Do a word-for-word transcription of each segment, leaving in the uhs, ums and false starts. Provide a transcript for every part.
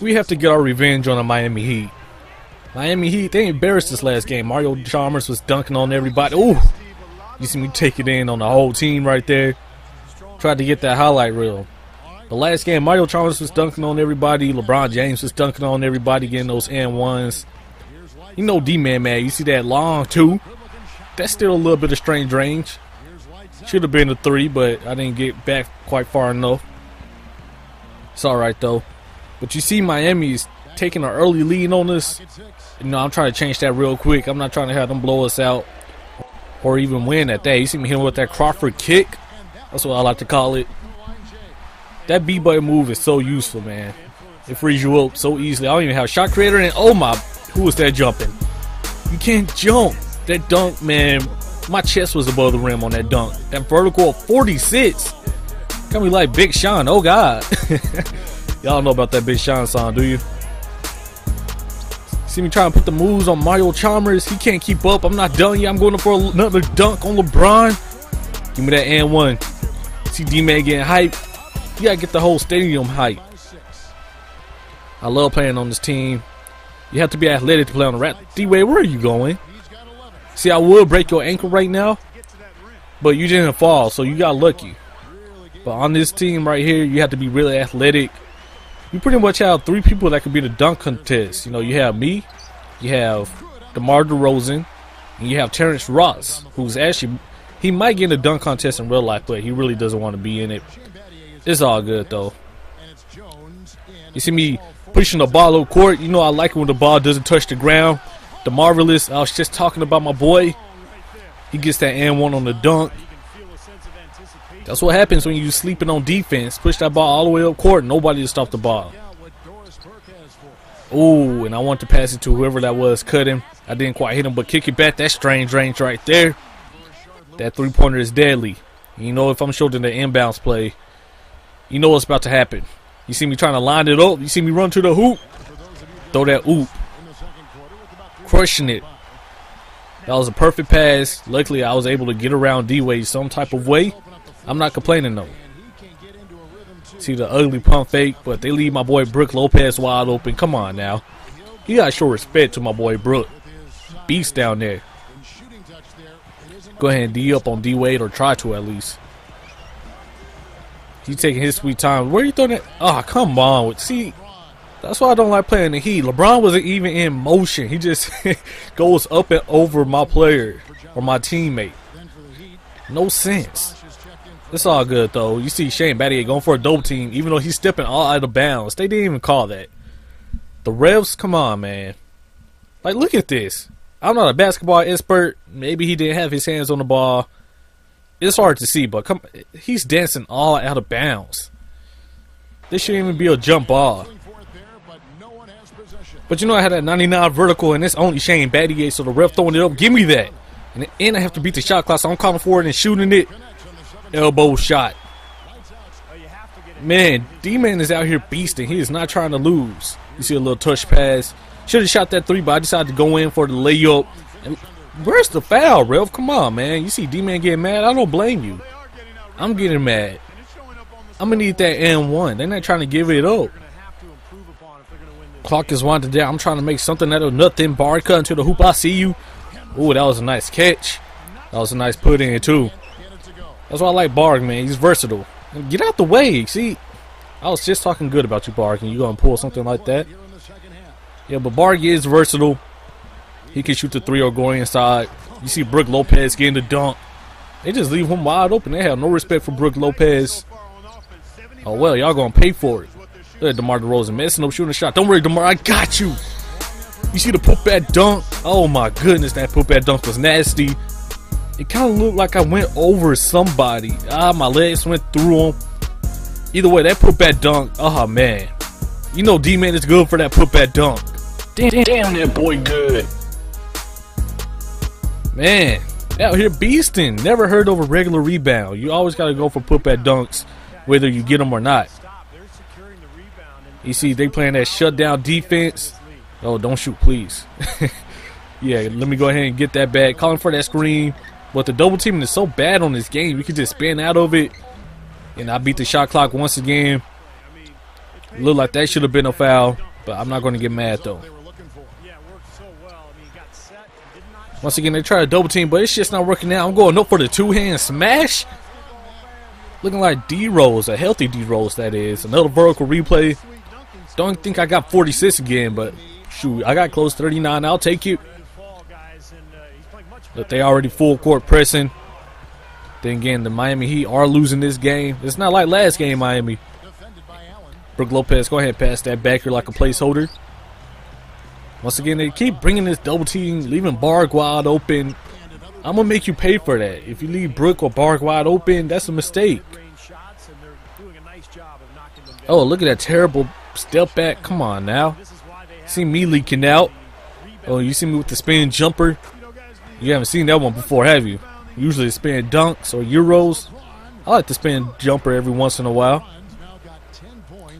we have to get our revenge on the Miami Heat. Miami Heat, they embarrassed us last game. Mario Chalmers was dunking on everybody. Ooh, you see me take it in on the whole team right there. Tried to get that highlight reel. The last game, Mario Chalmers was dunking on everybody. LeBron James was dunking on everybody, getting those and ones. You know D-Man, man. You see that long two? That's still a little bit of strange range. Should have been a three, but I didn't get back quite far enough. It's all right, though. But you see Miami's taking an early lead on this. You know, I'm trying to change that real quick. I'm not trying to have them blow us out or even win at that. You see me hitting with that Crawford kick. That's what I like to call it. That B-button move is so useful, man. It frees you up so easily. I don't even have a shot creator, and oh my, who was that jumping? You can't jump. That dunk, man, my chest was above the rim on that dunk. That vertical of forty-six. Got me like Big Sean, oh God. Y'all know about that Big Sean song, do you? See me trying to put the moves on Mario Chalmers. He can't keep up. I'm not done yet. I'm going for another dunk on LeBron. Give me that and one. See D-Man getting hyped. You gotta get the whole stadium hype. I love playing on this team. You have to be athletic to play on the rat. D-Wade, where are you going? See, I would break your ankle right now, but you didn't fall, so you got lucky. But on this team right here, you have to be really athletic. You pretty much have three people that could be the dunk contest. You know, you have me, you have DeMar DeRozan, and you have Terrence Ross, who's actually, he might get in the dunk contest in real life, but he really doesn't want to be in it. It's all good, though. You see me pushing the ball up court. You know I like it when the ball doesn't touch the ground. The Marvelous, I was just talking about my boy. He gets that and one on the dunk. That's what happens when you're sleeping on defense. Push that ball all the way up court. Nobody to stop the ball. Ooh, and I want to pass it to whoever that was. Cut him. I didn't quite hit him, but kick it back. That's strange range right there. That three-pointer is deadly. You know if I'm shooting the inbounds play, you know what's about to happen. You see me trying to line it up. You see me run to the hoop. Throw that oop. Crushing it. That was a perfect pass. Luckily, I was able to get around D-Wade some type of way. I'm not complaining, though. See the ugly pump fake, but they leave my boy Brook Lopez wide open. Come on, now. You got to show respect to my boy Brook. Beast down there. Go ahead and D up on D-Wade, or try to at least. He's taking his sweet time. Where are you throwing it? Oh, come on. See, that's why I don't like playing the Heat. LeBron wasn't even in motion. He just goes up and over my player or my teammate. No sense. It's all good, though. You see Shane Battier going for a double team, even though he's stepping all out of bounds. They didn't even call that. The refs, come on, man. Like, look at this. I'm not a basketball expert. Maybe he didn't have his hands on the ball. It's hard to see, but come, he's dancing all out of bounds. This shouldn't even be a jump ball. But you know I had that ninety-nine vertical, and it's only Shane Battier, so the ref throwing it up. Give me that. And then I have to beat the shot clock, so I'm calling for it and shooting it. Elbow shot. Man, D-Man is out here beasting. He is not trying to lose. You see a little touch pass. Should have shot that three, but I decided to go in for the layup. And where's the foul, Ralph? Come on, man. You see D-Man getting mad? I don't blame you. I'm getting mad. I'm going to need that N one. They're not trying to give it up. Clock is winding down. I'm trying to make something out of nothing. Bar cut into the hoop. I see you. Ooh, that was a nice catch. That was a nice put in, too. That's why I like Barg, man. He's versatile. Get out the way. See, I was just talking good about you, Barg, and you're going to pull something like that. Yeah, but Barg is versatile. He can shoot the three or go inside. You see Brook Lopez getting the dunk. They just leave him wide open. They have no respect for Brook Lopez. Oh, well, y'all going to pay for it. Look at DeMar DeRozan messing up, shooting a shot. Don't worry, DeMar, I got you. You see the put-back dunk? Oh, my goodness, that put-back dunk was nasty. It kind of looked like I went over somebody. Ah, my legs went through him. Either way, that put-back dunk, oh, man. You know D-Man is good for that put-back dunk. Damn, damn, damn, that boy good. Man, out here beasting. Never heard of a regular rebound. You always got to go for put-back dunks, whether you get them or not. You see, they playing that shutdown defense. Oh, don't shoot, please. Yeah, let me go ahead and get that back. Calling for that screen. But the double teaming is so bad on this game. You can just spin out of it. And I beat the shot clock once again. Looked like that should have been a foul, but I'm not going to get mad, though. Once again, they try to double team, but it's just not working out. I'm going up for the two-hand smash. Looking like D-Rose, a healthy D-Rose, that is. Another vertical replay. Don't think I got forty-six again, but shoot, I got close thirty-nine. I'll take it. But they already full court pressing. Then again, the Miami Heat are losing this game. It's not like last game, Miami. Brook Lopez, go ahead, pass that back here like a placeholder. Once again, they keep bringing this double team, leaving Barg wide open. I'm going to make you pay for that. If you leave Brook or Barg wide open, that's a mistake. Oh, look at that terrible step back. Come on now. See me leaking out. Oh, you see me with the spin jumper. You haven't seen that one before, have you? Usually spin dunks or euros. I like to spin jumper every once in a while.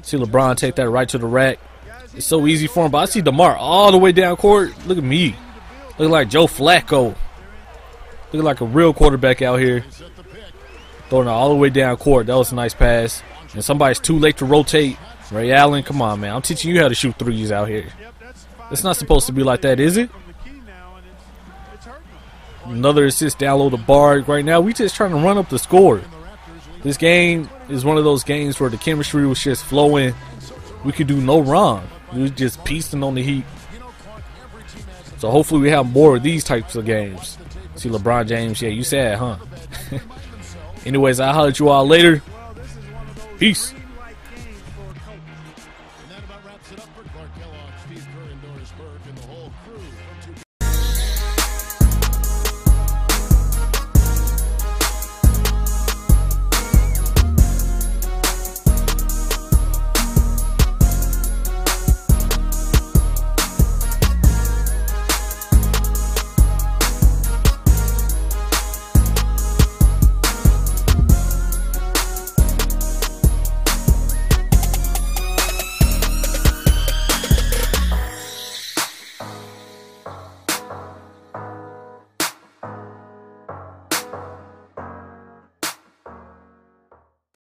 See LeBron take that right to the rack. It's so easy for him, but I see DeMar all the way down court. Look at me. Look like Joe Flacco. Look like a real quarterback out here. Throwing it all the way down court. That was a nice pass. And somebody's too late to rotate. Ray Allen, come on, man. I'm teaching you how to shoot threes out here. It's not supposed to be like that, is it? Another assist down low to Barg. Right now, we just trying to run up the score. This game is one of those games where the chemistry was just flowing. We could do no wrong. We was just piecing on the Heat. So hopefully we have more of these types of games. See LeBron James, yeah, you sad, huh? Anyways, I'll holler at you all later. Peace.